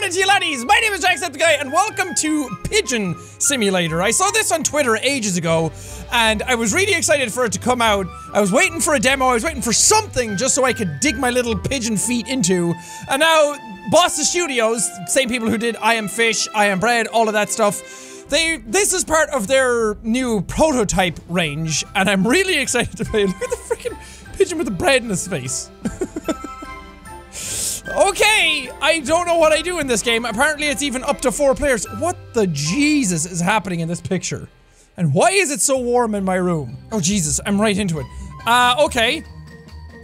morning to you laddies! My name is Jacksepticeye and welcome to Pigeon Simulator. I saw this on Twitter ages ago and I was really excited for it to come out. I was waiting for a demo, I was waiting for something just so I could dig my little pigeon feet into. And now, Bossa Studios, same people who did I Am Fish, I Am Bread, all of that stuff, this is part of their new prototype range, and I'm really excited to play it. Look at the freaking pigeon with the bread in his face. Okay, I don't know what I do in this game. Apparently it's even up to 4 players. What the Jesus is happening in this picture? And why is it so warm in my room? Oh Jesus, I'm right into it. Okay.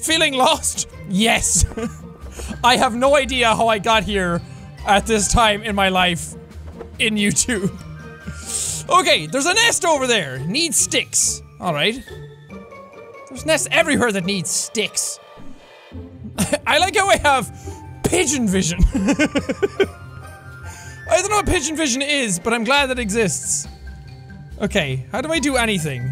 Feeling lost? Yes. I have no idea how I got here at this time in my life in YouTube. Okay, there's a nest over there. Needs sticks. Alright. There's nests everywhere that needs sticks. I like how I have pigeon vision. I don't know what pigeon vision is, but I'm glad that it exists. Okay, how do I do anything?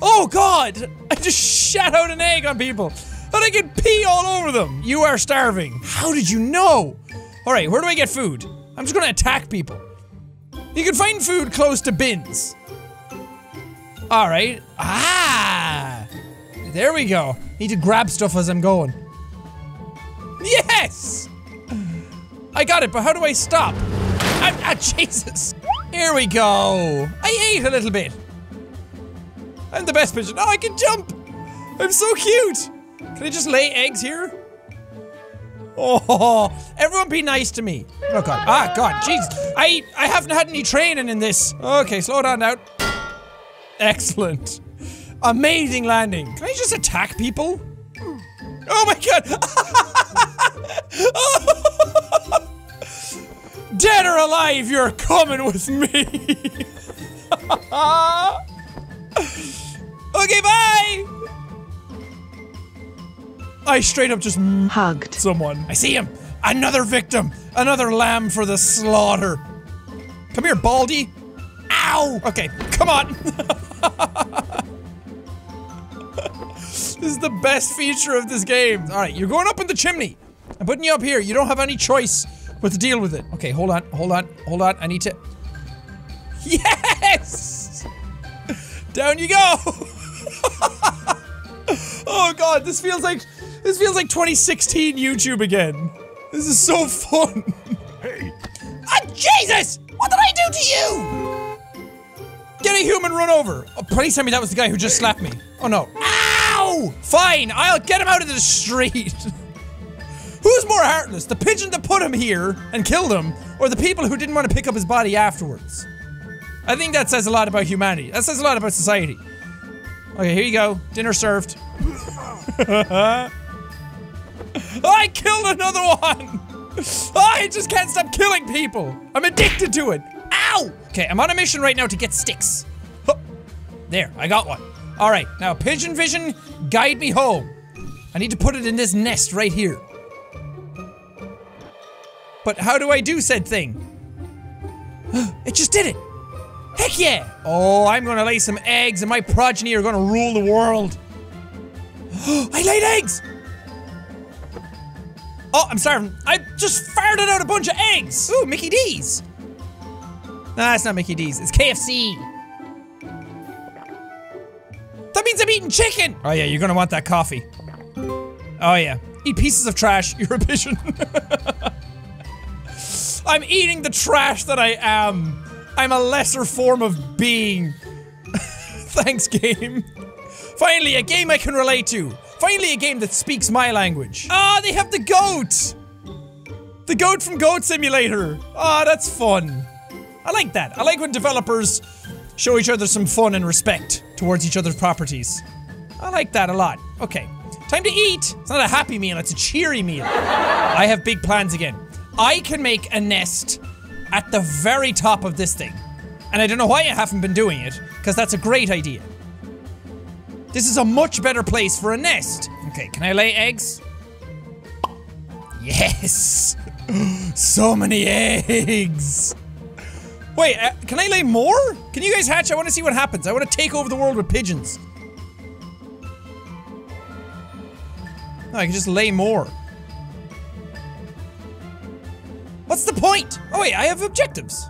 Oh god! I just shat out an egg on people! And I can pee all over them! You are starving. How did you know? Alright, where do I get food? I'm just gonna attack people. You can find food close to bins. Alright. Ah! There we go. Need to grab stuff as I'm going. Yes! I got it, but how do I stop? Jesus! Here we go! I ate a little bit. I'm the best pigeon. Oh, I can jump! I'm so cute! Can I just lay eggs here? Oh, everyone be nice to me. Oh god. Ah god, jeez. I haven't had any training in this. Okay, slow down now. Excellent. Amazing landing. Can I just attack people? Oh my god. Oh. Dead or alive, you're coming with me. Okay, bye. I straight up just hugged someone. I see him. Another victim. Another lamb for the slaughter. Come here, Baldy. Ow. Okay, come on. This is the best feature of this game. All right, you're going up in the chimney. I'm putting you up here. You don't have any choice but to deal with it. Okay, hold on, hold on, hold on. I need to... Yes! Down you go! Oh god, this feels like 2016 YouTube again. This is so fun. Hey. Ah, Jesus! What did I do to you? Get a human run over. Oh, please tell me that was the guy who just slapped me. Oh no. Ow! Fine, I'll get him out of the street. Who's more heartless, the pigeon that put him here and killed him, or the people who didn't want to pick up his body afterwards? I think that says a lot about humanity. That says a lot about society. Okay, here you go. Dinner served. I killed another one! I just can't stop killing people! I'm addicted to it! Ow! Okay, I'm on a mission right now to get sticks. There, I got one. Alright, now pigeon vision, guide me home. I need to put it in this nest right here. But how do I do said thing? It just did it! Heck yeah! Oh, I'm gonna lay some eggs and my progeny are gonna rule the world. I laid eggs! Oh, I'm starving. I just farted out a bunch of eggs! Ooh, Mickey D's! Nah, it's not Mickey D's. It's KFC. That means I'm eating chicken! Oh yeah, you're gonna want that coffee. Oh yeah. Eat pieces of trash, you're a pigeon. I'm eating the trash that I am. I'm a lesser form of being. Thanks, game. Finally, a game I can relate to. Finally, a game that speaks my language. Ah, they have the goat! The goat from Goat Simulator. Ah, that's fun. I like that. I like when developers show each other some fun and respect towards each other's properties. I like that a lot. Okay. Time to eat! It's not a happy meal, it's a cheery meal. I have big plans again. I can make a nest at the very top of this thing. And I don't know why I haven't been doing it, because that's a great idea. This is a much better place for a nest. Okay, can I lay eggs? Yes! So many eggs! Wait, can I lay more? Can you guys hatch? I want to see what happens. I want to take over the world with pigeons. No, I can just lay more. What's the point? Oh wait, I have objectives.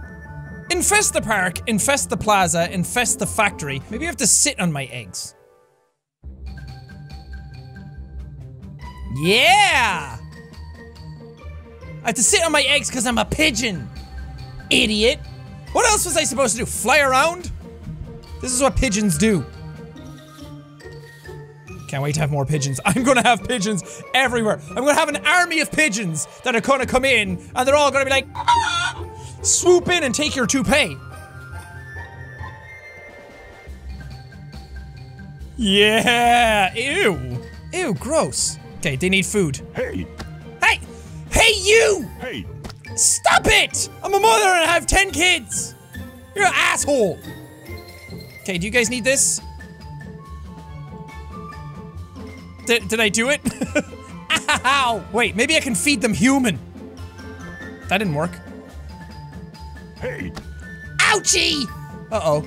Infest the park, infest the plaza, infest the factory. Maybe I have to sit on my eggs. Yeah! I have to sit on my eggs because I'm a pigeon. Idiot. What else was I supposed to do? Fly around? This is what pigeons do. Can't wait to have more pigeons. I'm gonna have pigeons everywhere. I'm gonna have an army of pigeons that are gonna come in and they're all gonna be like, ah! Swoop in and take your toupee. Yeah, ew. Ew, gross. Okay, they need food. Hey. Hey! Hey, you! Hey. Stop it! I'm a mother and I have 10 kids. You're an asshole. Okay, do you guys need this? Did I do it? Ow! Wait, maybe I can feed them human. That didn't work. Hey! Ouchie! Uh-oh.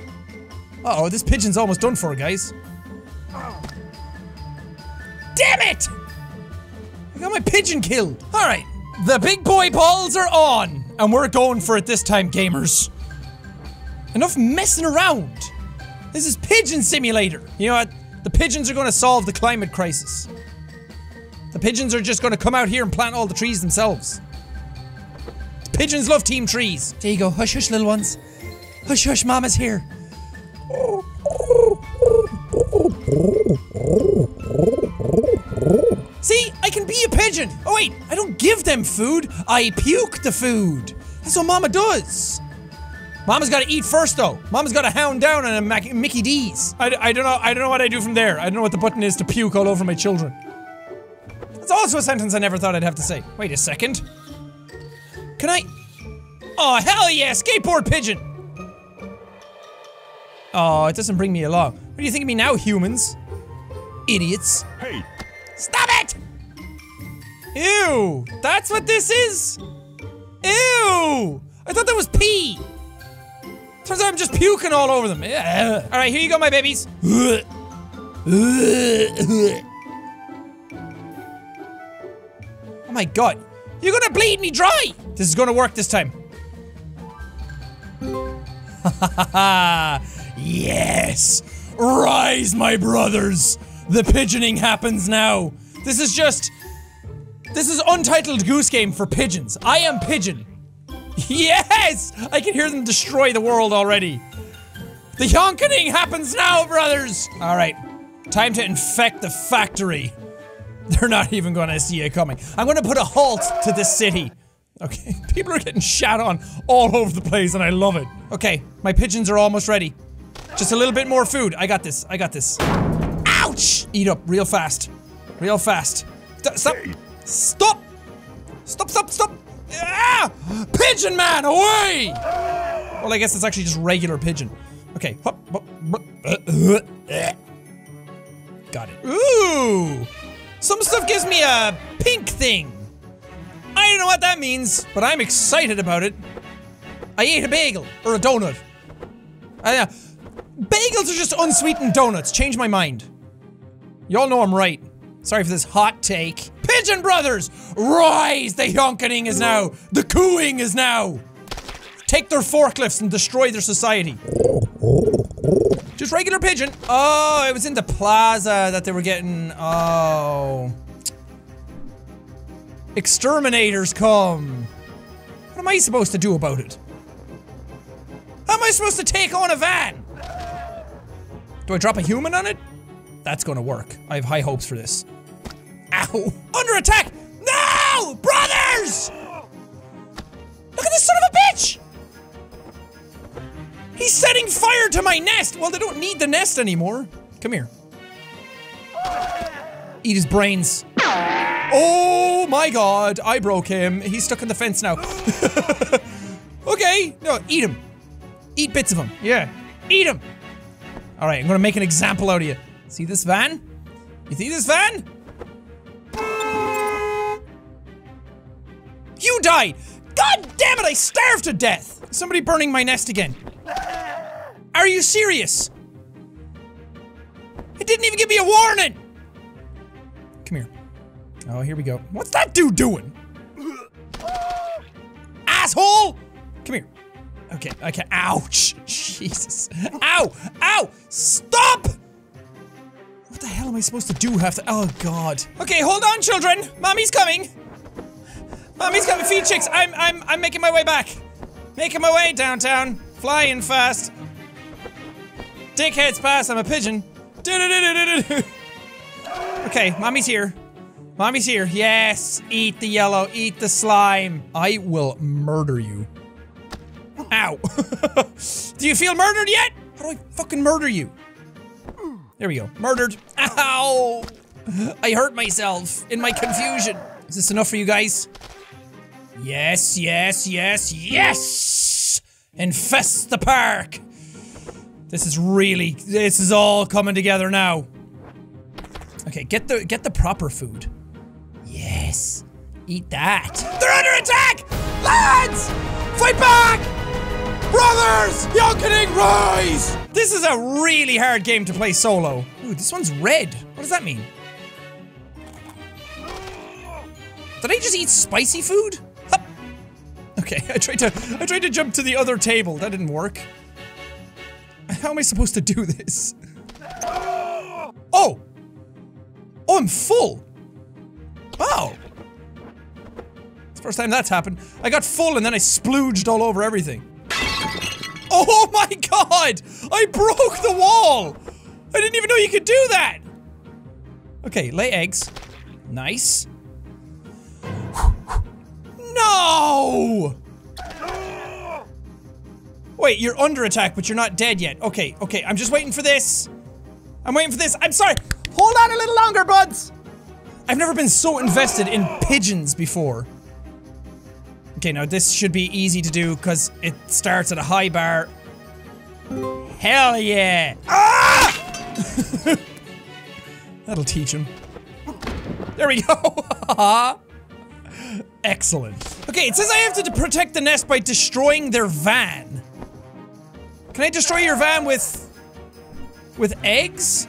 Uh-oh, this pigeon's almost done for, guys. Damn it! I got my pigeon killed. Alright, the big boy balls are on, and we're going for it this time, gamers. Enough messing around. This is Pigeon Simulator. You know what? The pigeons are gonna solve the climate crisis. The pigeons are just gonna come out here and plant all the trees themselves. Pigeons love team trees. There you go. Hush, hush, little ones. Hush, hush, mama's here. See? I can be a pigeon. Oh, wait. I don't give them food. I puke the food. That's what mama does. Mama's gotta eat first, though. Mama's gotta hound down on a Mickey D's. I don't know what I do from there. I don't know what the button is to puke all over my children. That's also a sentence I never thought I'd have to say. Wait a second. Can I? Oh, hell yeah, skateboard pigeon! Oh, it doesn't bring me along. What do you think of me now, humans? Idiots. Hey! Stop it! Ew! That's what this is? Ew! I thought that was pee! Turns out I'm just puking all over them. Alright, here you go, my babies. Oh my god. You're gonna bleed me dry! This is gonna work this time. Yes! Rise, my brothers! The pigeoning happens now. This is just... This is Untitled Goose Game for pigeons. I am Pigeon. Yes! I can hear them destroy the world already. The yonkening happens now, brothers! Alright. Time to infect the factory. They're not even gonna see it coming. I'm gonna put a halt to this city. Okay, people are getting shot on all over the place and I love it. Okay, my pigeons are almost ready. Just a little bit more food. I got this, I got this. Ouch! Eat up real fast. Real fast. Stop! Stop! Stop, stop, stop! Ah! Pigeon man, away! Well, I guess it's actually just regular pigeon. Okay, hop, hop, got it. Ooh! Some stuff gives me a pink thing. I don't know what that means, but I'm excited about it. I ate a bagel, or a donut. Bagels are just unsweetened donuts, change my mind. Y'all know I'm right. Sorry for this hot take. Pigeon brothers, rise! The yonkening is now, the cooing is now. Take their forklifts and destroy their society. Just regular pigeon. Oh, it was in the plaza that they were getting. Oh. Exterminators come. What am I supposed to do about it? How am I supposed to take on a van? Do I drop a human on it? That's gonna work. I have high hopes for this. Ow. Under attack! No! Brothers! Look at this son of a bitch! He's setting fire to my nest! Well, they don't need the nest anymore. Come here. Eat his brains. Oh my god, I broke him. He's stuck in the fence now. Okay, no, eat him. Eat bits of him, yeah. Eat him! Alright, I'm gonna make an example out of you. See this van? You see this van? You died! God damn it, I starved to death! Somebody burning my nest again. Are you serious? It didn't even give me a warning! Come here. Oh, here we go. What's that dude doing? Come here. Okay, okay. Ouch! Jesus. Ow! Ow! Stop! What the hell am I supposed to do? Have to. Oh, God. Okay, hold on, children! Mommy's coming! Mommy's coming! Feed chicks! I'm making my way back! Making my way downtown! Flying fast! Dickheads pass, I'm a pigeon! Do-do-do-do-do-do. Okay, mommy's here. Mommy's here. Yes! Eat the yellow, eat the slime! I will murder you. Ow! Do you feel murdered yet? How do I fucking murder you? There we go. Murdered. Ow! I hurt myself in my confusion. Is this enough for you guys? Yes, yes, yes, yes! Infest the park! This is all coming together now. Okay, get the proper food. Yes. Eat that. They're under attack! Lads! Fight back! Brothers! Yokening rise! This is a really hard game to play solo. Ooh, this one's red. What does that mean? Did I just eat spicy food? Hup. Okay, I tried to jump to the other table. That didn't work. How am I supposed to do this? Oh! Oh, I'm full! Oh! It's the first time that's happened. I got full and then I splooged all over everything. Oh my God! I broke the wall! I didn't even know you could do that! Okay, lay eggs. Nice. No! Wait, you're under attack, but you're not dead yet. Okay, okay, I'm just waiting for this. I'm waiting for this. I'm sorry. Hold on a little longer, buds. I've never been so invested in pigeons before. Okay, now this should be easy to do because it starts at a high bar. Hell yeah. Ah! That'll teach him. There we go. Excellent. Okay, it says I have to protect the nest by destroying their van. Can I destroy your van with eggs?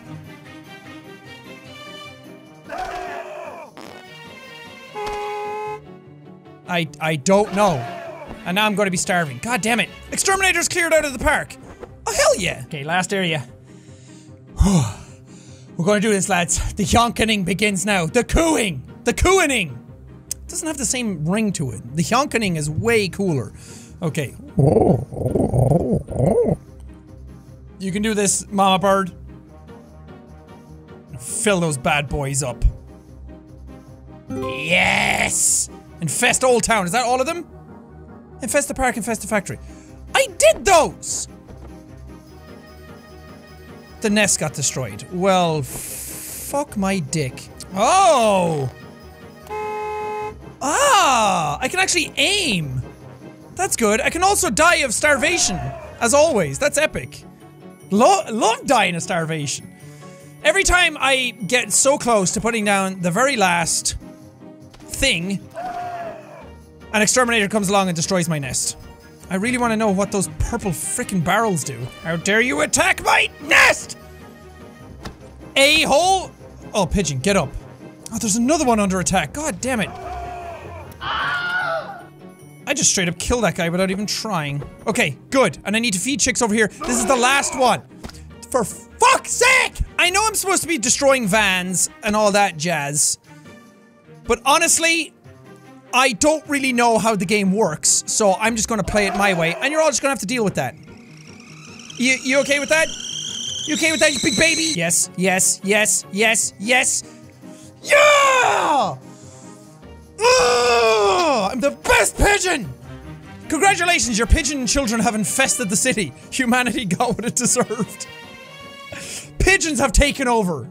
I don't know. And now I'm going to be starving. God damn it. Exterminators cleared out of the park. Oh, hell yeah. Okay, last area. We're going to do this, lads. The yonkening begins now. The cooing. The cooing. It doesn't have the same ring to it. The yonkening is way cooler. Okay. You can do this, Mama Bird. Fill those bad boys up. Yes! Infest Old Town. Is that all of them? Infest the park, infest the factory. I did those! The nest got destroyed. Well, fuck my dick. Oh! Ah! I can actually aim. That's good. I can also die of starvation, as always. That's epic. Love dying of starvation. Every time I get so close to putting down the very last thing, an exterminator comes along and destroys my nest. I really want to know what those purple frickin' barrels do. How dare you attack my nest! A-hole! Oh, pigeon, get up. Oh, there's another one under attack. God damn it. I just straight up killed that guy without even trying. Okay, good. And I need to feed chicks over here. This is the last one. For fuck's sake! I know I'm supposed to be destroying vans and all that jazz. But honestly, I don't really know how the game works, so I'm just gonna play it my way, and you're all just gonna have to deal with that. You okay with that? You okay with that, you big baby? Yes, yes, yes, yes, yes. Yeah! Ugh! I'm the best pigeon! Congratulations, your pigeon children have infested the city. Humanity got what it deserved. Pigeons have taken over.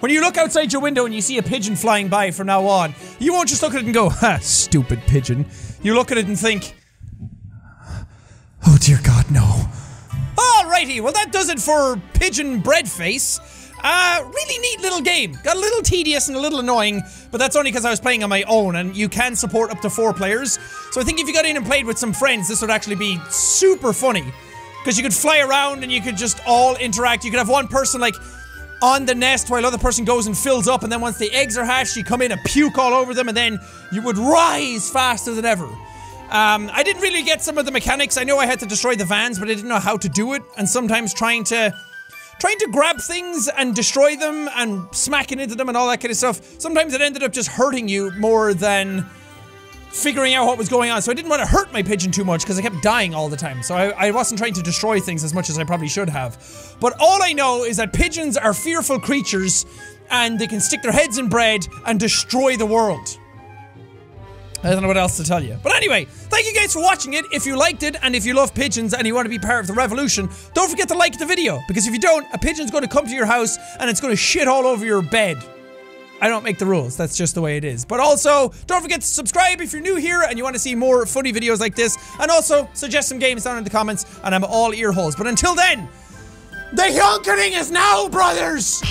When you look outside your window and you see a pigeon flying by from now on, you won't just look at it and go, ha, stupid pigeon. You look at it and think, oh dear God, no. Alrighty, well that does it for Pigeon Breadface. Really neat little game. Got a little tedious and a little annoying, but that's only because I was playing on my own, and you can support up to 4 players. So I think if you got in and played with some friends, this would actually be super funny. Because you could fly around and you could just all interact. You could have one person like on the nest while another person goes and fills up, and then once the eggs are hatched, you come in and puke all over them, and then you would rise faster than ever. I didn't really get some of the mechanics. I know I had to destroy the vans, but I didn't know how to do it. And sometimes trying to grab things and destroy them and smacking into them and all that kind of stuff, sometimes it ended up just hurting you more than figuring out what was going on. So I didn't want to hurt my pigeon too much because I kept dying all the time. So I wasn't trying to destroy things as much as I probably should have. But all I know is that pigeons are fearful creatures and they can stick their heads in bread and destroy the world. I don't know what else to tell you. But anyway, thank you guys for watching it. If you liked it, and if you love pigeons and you want to be part of the revolution, don't forget to like the video. Because if you don't, a pigeon's going to come to your house and it's going to shit all over your bed. I don't make the rules. That's just the way it is. But also, don't forget to subscribe if you're new here and you want to see more funny videos like this. And also, suggest some games down in the comments, and I'm all ear holes. But until then, the hunkening is now, brothers!